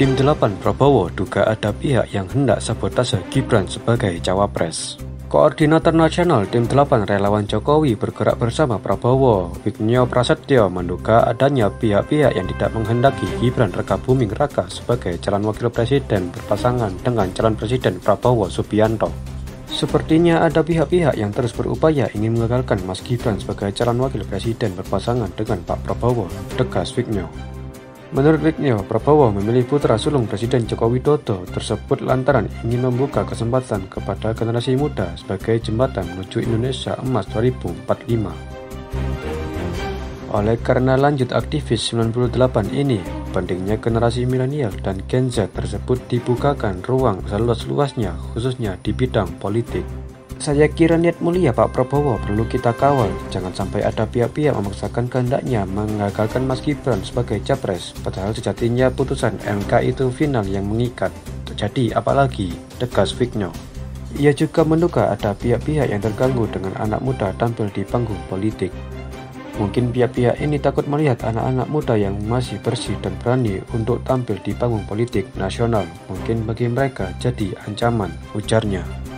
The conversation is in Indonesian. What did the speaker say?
Tim 8 Prabowo duga ada pihak yang hendak sabotase Gibran sebagai cawapres. Koordinator nasional Tim 8 relawan Jokowi bergerak bersama Prabowo, Wignyo Prasetyo, menduga adanya pihak-pihak yang tidak menghendaki Gibran Rakabuming Raka sebagai calon wakil presiden berpasangan dengan calon presiden Prabowo Subianto. Sepertinya ada pihak-pihak yang terus berupaya ingin mengagalkan Mas Gibran sebagai calon wakil presiden berpasangan dengan Pak Prabowo, tegas Wignyo. Menurut Wignyo, Prabowo memilih putra sulung Presiden Joko Widodo tersebut lantaran ingin membuka kesempatan kepada generasi muda sebagai jembatan menuju Indonesia Emas 2045. Oleh karena lanjut aktivis 98 ini, pentingnya generasi milenial dan Gen Z tersebut dibukakan ruang seluas-luasnya, khususnya di bidang politik. Saya kira niat mulia Pak Prabowo perlu kita kawal, jangan sampai ada pihak-pihak memaksakan kehendaknya menggagalkan Mas Gibran sebagai capres, padahal sejatinya putusan MK itu final yang mengikat. Terjadi apalagi, tegas Wignyo. Ia juga menduga ada pihak-pihak yang terganggu dengan anak muda tampil di panggung politik. Mungkin pihak-pihak ini takut melihat anak-anak muda yang masih bersih dan berani untuk tampil di panggung politik nasional. Mungkin bagi mereka jadi ancaman, ujarnya.